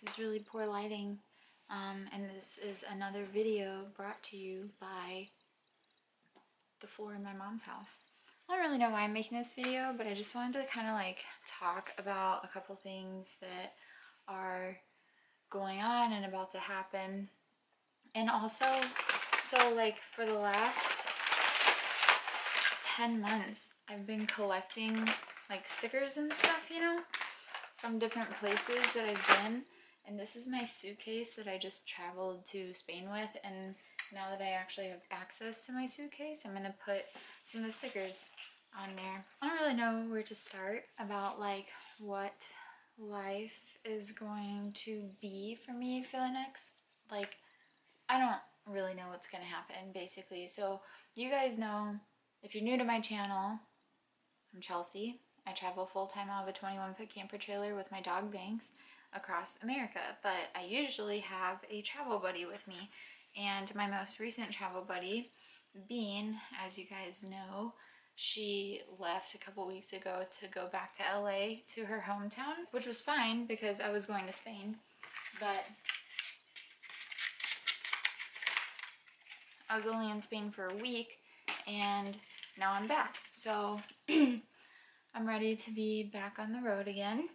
This is really poor lighting, and this is another video brought to you by the floor in my mom's house. I don't really know why I'm making this video, but I just wanted to kind of like talk about a couple things that are going on and about to happen. And also, so like for the last 10 months, I've been collecting like stickers and stuff, you know, from different places that I've been. And this is my suitcase that I just traveled to Spain with. And now that I actually have access to my suitcase, I'm gonna put some of the stickers on there. I don't really know where to start about like what life is going to be for me for the next, like, I don't really know what's gonna happen basically. So you guys know, if you're new to my channel, I'm Chelsea. I travel full-time out of a 21-foot camper trailer with my dog Banks across America, but I usually have a travel buddy with me. And my most recent travel buddy, Bean, as you guys know, she left a couple weeks ago to go back to LA to her hometown, which was fine because I was going to Spain, but I was only in Spain for a week and now I'm back. So I'm ready to be back on the road again.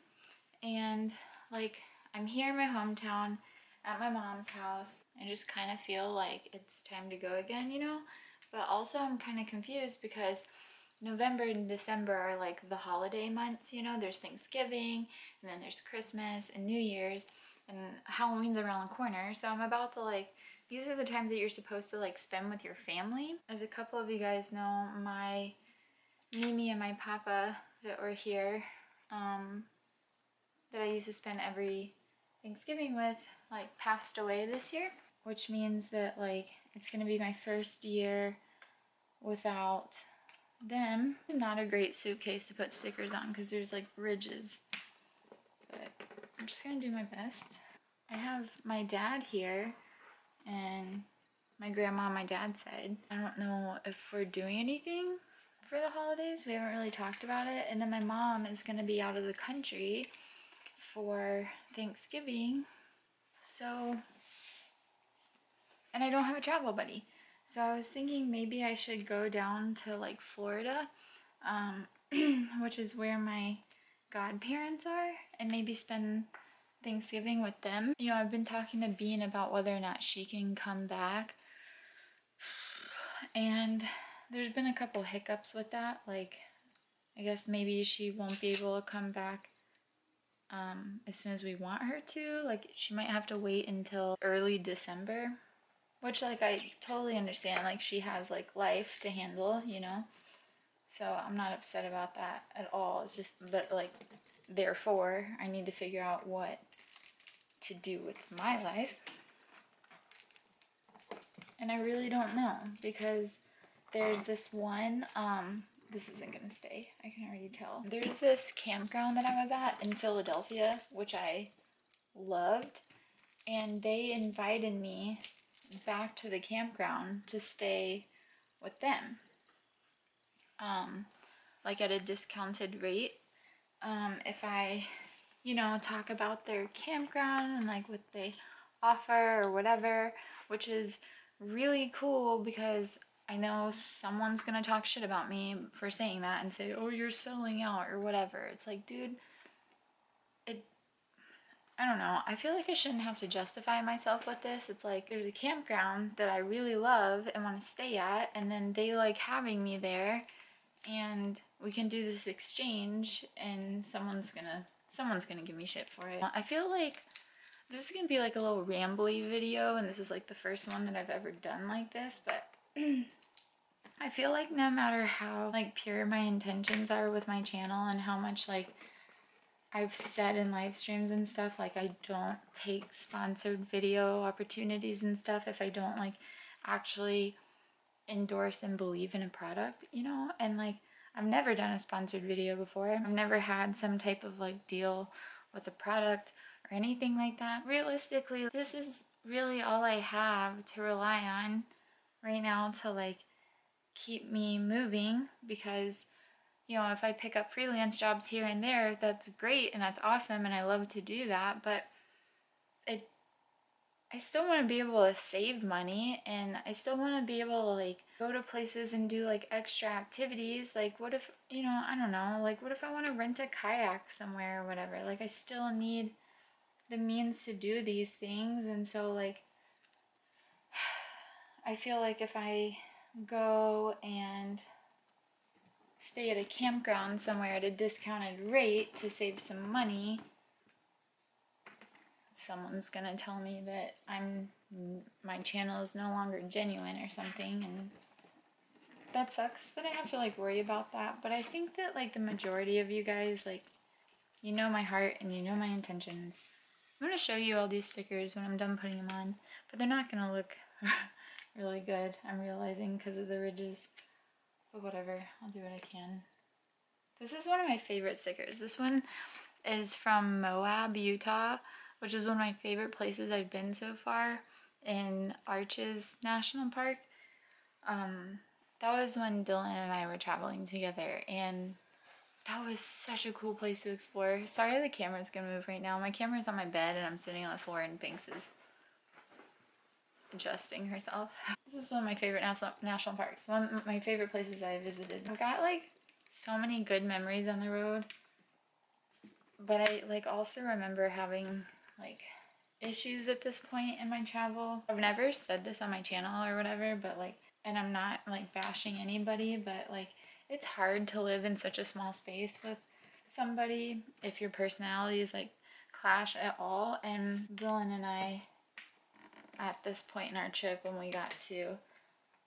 And like, I'm here in my hometown at my mom's house. I just kind of feel like it's time to go again, you know? But also I'm kind of confused because November and December are like the holiday months, you know? There's Thanksgiving, and then there's Christmas and New Year's, and Halloween's around the corner. So I'm about to like, these are the times that you're supposed to like spend with your family. As a couple of you guys know, my Mimi and my Papa that were here, that I used to spend every Thanksgiving with, like passed away this year, which means that like it's gonna be my first year without them. It's not a great suitcase to put stickers on because there's like ridges, but I'm just gonna do my best. I have my dad here and my grandma on my dad's side. I don't know if we're doing anything for the holidays. We haven't really talked about it. And then my mom is gonna be out of the country for Thanksgiving. So, and I don't have a travel buddy. So I was thinking maybe I should go down to like Florida, which is where my godparents are, and maybe spend Thanksgiving with them. You know, I've been talking to Bean about whether or not she can come back. And there's been a couple hiccups with that. Like, I guess maybe she won't be able to come back as soon as we want her to. Like, she might have to wait until early December, which like I totally understand. Like, she has like life to handle, you know? So I'm not upset about that at all. It's just, but like, therefore I need to figure out what to do with my life. And I really don't know because there's this one, this isn't gonna stay, I can already tell. There's this campground that I was at in Philadelphia, which I loved, and they invited me back to the campground to stay with them, like at a discounted rate, if I, you know, talk about their campground and like what they offer or whatever, which is really cool because I know someone's gonna talk shit about me for saying that and say, oh, you're selling out or whatever. It's like, dude, I don't know. I feel like I shouldn't have to justify myself with this. It's like, there's a campground that I really love and want to stay at, and then they like having me there, and we can do this exchange, and someone's gonna give me shit for it. I feel like this is gonna be like a little rambly video, and this is like the first one that I've ever done like this, but I feel like no matter how like pure my intentions are with my channel and how much like I've said in live streams and stuff, like I don't take sponsored video opportunities and stuff if I don't like actually endorse and believe in a product, you know? And like, I've never done a sponsored video before. I've never had some type of like deal with a product or anything like that. Realistically, this is really all I have to rely on right now to like keep me moving, because, you know, if I pick up freelance jobs here and there, that's great and that's awesome and I love to do that, but I still want to be able to save money, and I still want to be able to like go to places and do like extra activities. Like what if, you know, I don't know, like what if I want to rent a kayak somewhere or whatever? Like I still need the means to do these things. And so like I feel like if I go and stay at a campground somewhere at a discounted rate to save some money, someone's gonna tell me that my channel is no longer genuine or something, and that sucks that I have to like worry about that. But I think that like the majority of you guys, like, you know my heart and you know my intentions. I'm gonna show you all these stickers when I'm done putting them on, but they're not gonna look really good, I'm realizing, because of the ridges, but whatever, I'll do what I can. This is one of my favorite stickers. This one is from Moab, Utah, which is one of my favorite places I've been so far, in Arches National Park. That was when Dylan and I were traveling together, and that was such a cool place to explore. Sorry the camera's gonna move right now. My camera's on my bed and I'm sitting on the floor, and Banks is adjusting herself. This is one of my favorite national parks, one of my favorite places I visited. I've got like so many good memories on the road, but I like also remember having like issues at this point in my travel. I've never said this on my channel or whatever, but like, and I'm not like bashing anybody, but like it's hard to live in such a small space with somebody if your personalities like clash at all. And Dylan and I, at this point in our trip when we got to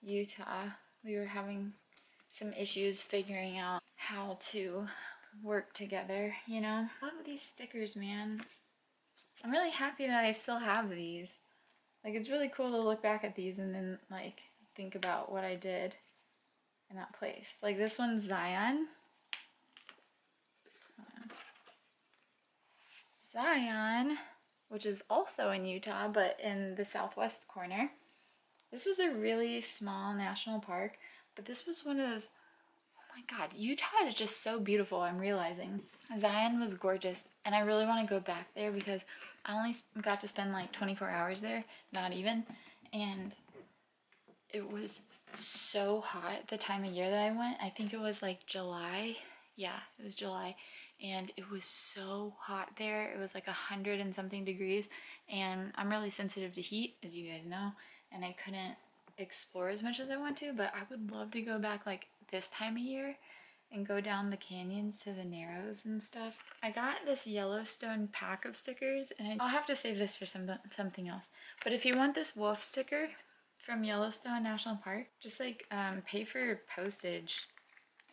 Utah, we were having some issues figuring out how to work together, you know? I love these stickers, man. I'm really happy that I still have these. Like, it's really cool to look back at these and then, like, think about what I did in that place. Like, this one's Zion. Zion, which is also in Utah, but in the southwest corner. This was a really small national park, but this was one of, oh my God, Utah is just so beautiful, I'm realizing. Zion was gorgeous, and I really want to go back there because I only got to spend like 24 hours there, not even, and it was so hot the time of year that I went. I think it was like July. Yeah, it was July, and it was so hot there. It was like 100 and something degrees, and I'm really sensitive to heat, as you guys know, and I couldn't explore as much as I want to, but I would love to go back like this time of year and go down the canyons to the narrows and stuff. I got this Yellowstone pack of stickers, and I'll have to save this for something else, but if you want this wolf sticker from Yellowstone National Park, just like pay for postage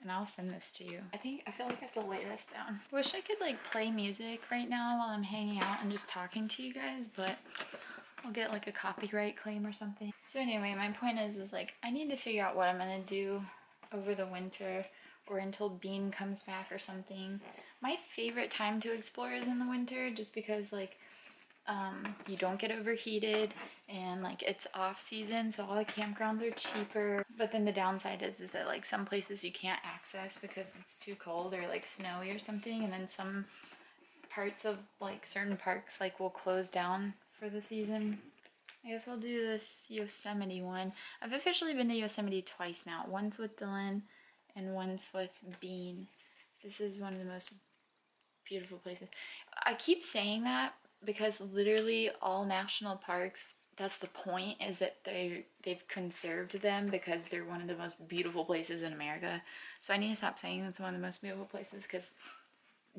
and I'll send this to you. I feel like I have to lay this down. I wish I could like play music right now while I'm hanging out and just talking to you guys, but I'll get like a copyright claim or something. So anyway, my point is like I need to figure out what I'm gonna do over the winter, or until Bean comes back or something. My favorite time to explore is in the winter, just because like you don't get overheated, and like it's off season, so all the campgrounds are cheaper. But then the downside is that like some places you can't access because it's too cold or like snowy or something, and then some parts of like certain parks like will close down for the season. I guess I'll do this Yosemite one. I've officially been to Yosemite twice now, once with Dylan and once with Bean. This is one of the most beautiful places. I keep saying that because literally all national parks, that's the point, is that they've conserved them because they're one of the most beautiful places in America. So I need to stop saying that's one of the most beautiful places, because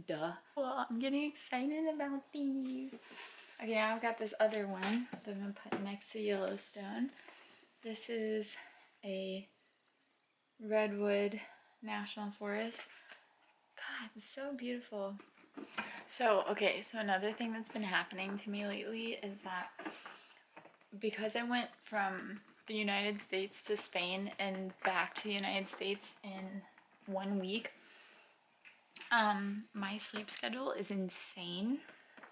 duh. Well, I'm getting excited about these. Okay, I've got this other one that I'm gonna put next to Yellowstone. This is a Redwood National Forest. God, it's so beautiful. So, okay, so another thing that's been happening to me lately is that because I went from the United States to Spain and back to the United States in 1 week, my sleep schedule is insane.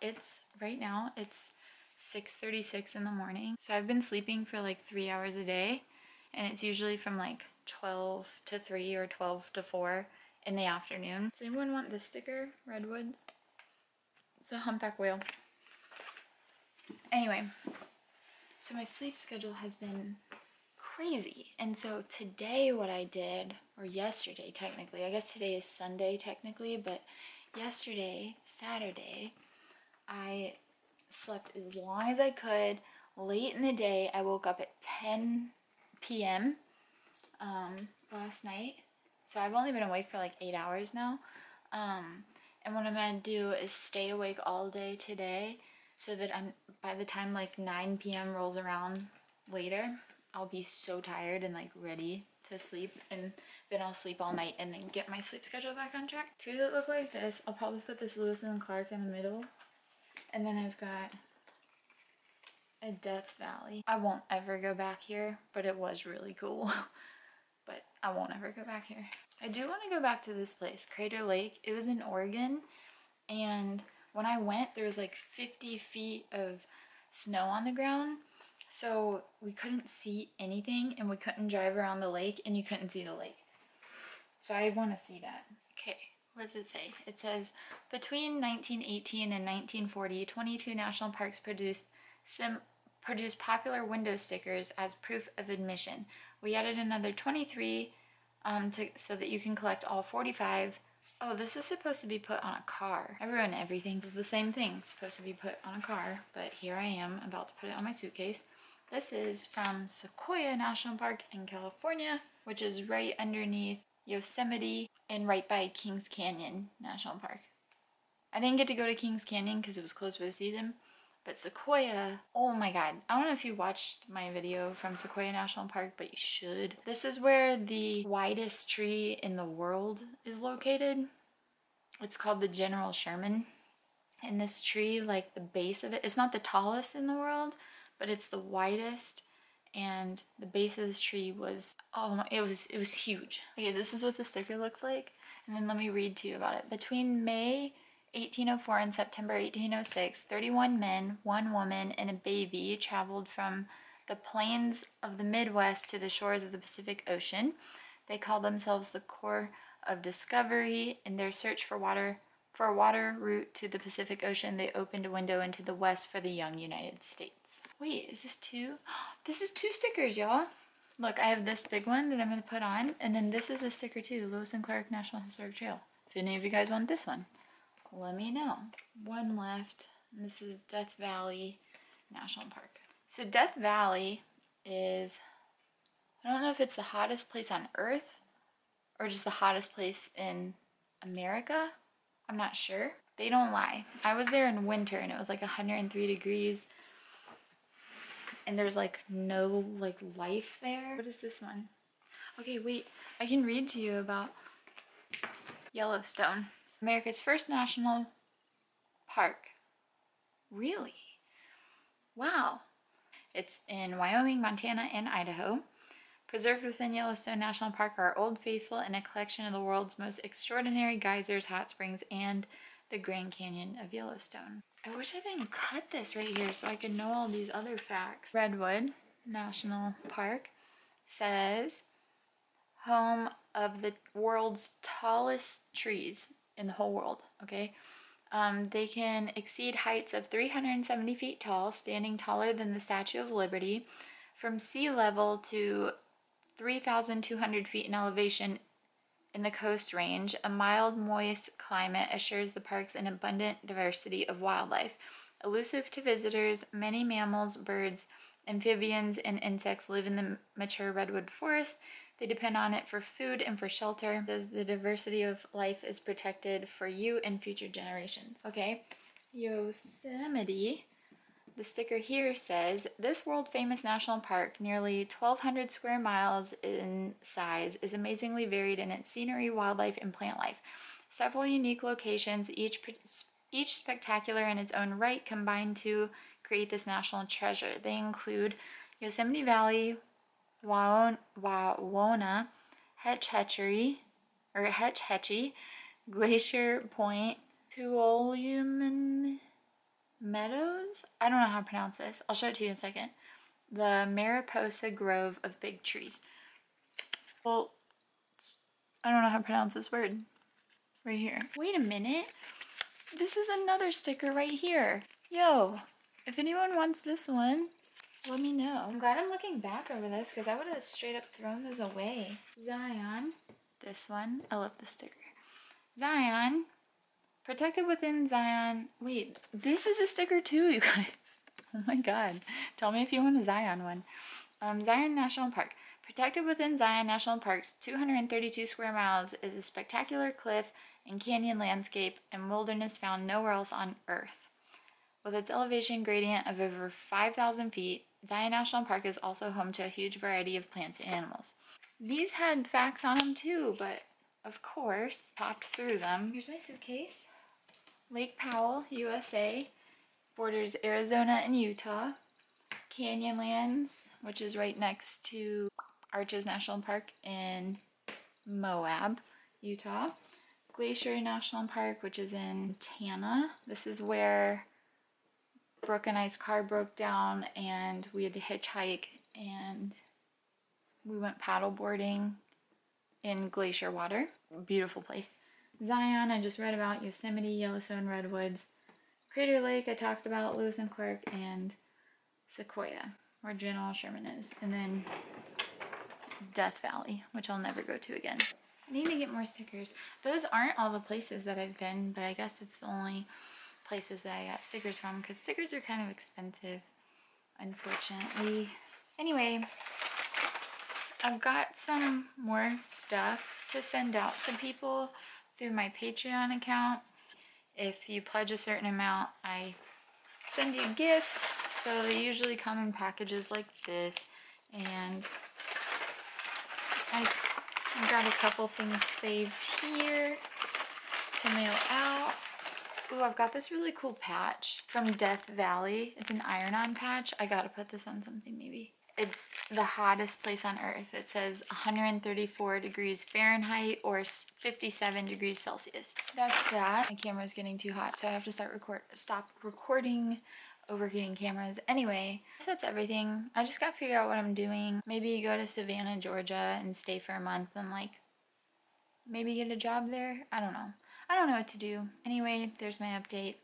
It's, right now, it's 6:36 in the morning, so I've been sleeping for like 3 hours a day, and it's usually from like 12 to 3 or 12 to 4 in the afternoon. Does anyone want this sticker? Redwoods? It's a humpback whale. Anyway, so my sleep schedule has been crazy. And so today what I did, or yesterday technically, I guess today is Sunday technically, but yesterday, Saturday, I slept as long as I could. Late in the day, I woke up at 10 p.m. Last night. So I've only been awake for like 8 hours now. And what I'm gonna do is stay awake all day today so that I'm, by the time like 9 p.m. rolls around later, I'll be so tired and like ready to sleep, and then I'll sleep all night and then get my sleep schedule back on track. Two that look like this, I'll probably put this Lewis and Clark in the middle, and then I've got a Death Valley. I won't ever go back here, but it was really cool. But I won't ever go back here. I do want to go back to this place, Crater Lake. It was in Oregon, and when I went, there was like 50 feet of snow on the ground. So we couldn't see anything, and we couldn't drive around the lake, and you couldn't see the lake. So I want to see that. Okay, what does it say? It says, between 1918 and 1940, 22 national parks produced popular window stickers as proof of admission. We added another 23 so that you can collect all 45. Oh, this is supposed to be put on a car. I ruined everything. This is the same thing. It's supposed to be put on a car, but here I am about to put it on my suitcase. This is from Sequoia National Park in California, which is right underneath Yosemite and right by Kings Canyon National Park. I didn't get to go to Kings Canyon because it was closed for the season, but Sequoia, oh my god. I don't know if you watched my video from Sequoia National Park, but you should. This is where the widest tree in the world is located. It's called the General Sherman. And this tree, like the base of it, it's not the tallest in the world, but it's the widest, and the base of this tree was, oh my, it was huge. Okay, this is what the sticker looks like, and then let me read to you about it. Between May 1804 and September 1806, 31 men, one woman, and a baby traveled from the plains of the Midwest to the shores of the Pacific Ocean. They called themselves the Corps of Discovery. In their search for a water route to the Pacific Ocean, they opened a window into the West for the young United States. Wait, is this two? This is two stickers, y'all. Look, I have this big one that I'm going to put on, and then this is a sticker too, Lewis and Clark National Historic Trail. If any of you guys want this one, let me know. One left. This is Death Valley National Park. So Death Valley is, I don't know if it's the hottest place on earth or just the hottest place in America. I'm not sure. They don't lie. I was there in winter and it was like 103 degrees and there's like no like life there. What is this one? Okay, wait. I can read to you about Yellowstone. America's first national park. Really? Wow. It's in Wyoming, Montana, and Idaho. Preserved within Yellowstone National Park are Old Faithful and a collection of the world's most extraordinary geysers, hot springs, and the Grand Canyon of Yellowstone. I wish I didn't cut this right here so I could know all these other facts. Redwood National Park says, home of the world's tallest trees in the whole world, okay? They can exceed heights of 370 feet tall, standing taller than the Statue of Liberty, from sea level to 3,200 feet in elevation in the Coast Range. A mild, moist climate assures the parks an abundant diversity of wildlife. Elusive to visitors, many mammals, birds, amphibians, and insects live in the mature redwood forest. They depend on it for food and for shelter. As the diversity of life is protected for you and future generations. Okay, Yosemite. The sticker here says, this world-famous national park, nearly 1,200 square miles in size, is amazingly varied in its scenery, wildlife, and plant life. Several unique locations, each spectacular in its own right, combine to create this national treasure. They include Yosemite Valley, Wawona, Hetch Hetchy, Glacier Point, Tuolumne Meadows? I don't know how to pronounce this. I'll show it to you in a second. The Mariposa Grove of Big Trees. Well, I don't know how to pronounce this word. Right here. Wait a minute. This is another sticker right here. Yo, If anyone wants this one, let me know. I'm glad I'm looking back over this because I would have straight up thrown this away. Zion. This one. I love the sticker. Zion. Protected within Zion. Wait, this is a sticker too, you guys. Oh my god. Tell me if you want a Zion one. Zion National Park. Protected within Zion National Park's 232 square miles is a spectacular cliff and canyon landscape and wilderness found nowhere else on Earth. With its elevation gradient of over 5,000 feet, Zion National Park is also home to a huge variety of plants and animals. These had facts on them too, but of course, popped through them. Here's my suitcase. Lake Powell, USA, borders Arizona and Utah. Canyonlands, which is right next to Arches National Park in Moab, Utah. Glacier National Park, which is in Montana. This is where Brooke and I's car broke down and we had to hitchhike and we went paddle boarding in glacier water. Beautiful place. Zion, I just read about. Yosemite, Yellowstone, Redwoods. Crater Lake, I talked about. Lewis and Clark, and Sequoia, where General Sherman is. And then Death Valley, which I'll never go to again. I need to get more stickers. Those aren't all the places that I've been, but I guess it's the only places that I got stickers from because stickers are kind of expensive, unfortunately. Anyway, I've got some more stuff to send out to people through my Patreon account. If you pledge a certain amount, I send you gifts. So they usually come in packages like this, and I've got a couple things saved here to mail out. Ooh, I've got this really cool patch from Death Valley. It's an iron-on patch. I gotta put this on something maybe. It's the hottest place on Earth. It says 134 degrees Fahrenheit or 57 degrees Celsius. That's that. My camera's getting too hot, so I have to stop recording overheating cameras. Anyway, so that's everything. I just gotta figure out what I'm doing. Maybe go to Savannah, Georgia and stay for a month and like maybe get a job there. I don't know. I don't know what to do. Anyway, there's my update.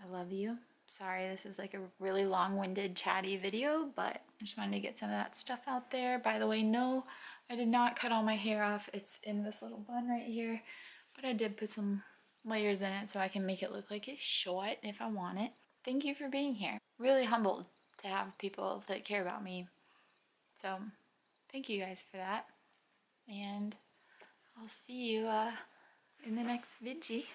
I love you. Sorry, this is like a really long-winded, chatty video, but I just wanted to get some of that stuff out there. By the way, no, I did not cut all my hair off. It's in this little bun right here, but I did put some layers in it so I can make it look like it's short if I want it. Thank you for being here. Really humbled to have people that care about me. So thank you guys for that. And I'll see you in the next vidgie.